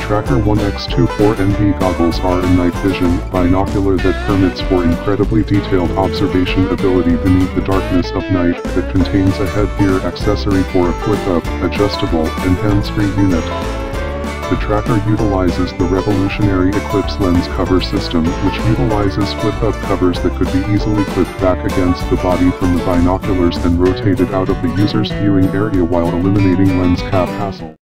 Tracker 1X24NV goggles are a night vision binocular that permits for incredibly detailed observation ability beneath the darkness of night. It contains a headgear accessory for a flip-up, adjustable, and hands-free unit. The Tracker utilizes the Revolutionary Eclipse lens cover system, which utilizes flip-up covers that could be easily clipped back against the body from the binoculars and rotated out of the user's viewing area while eliminating lens cap hassle.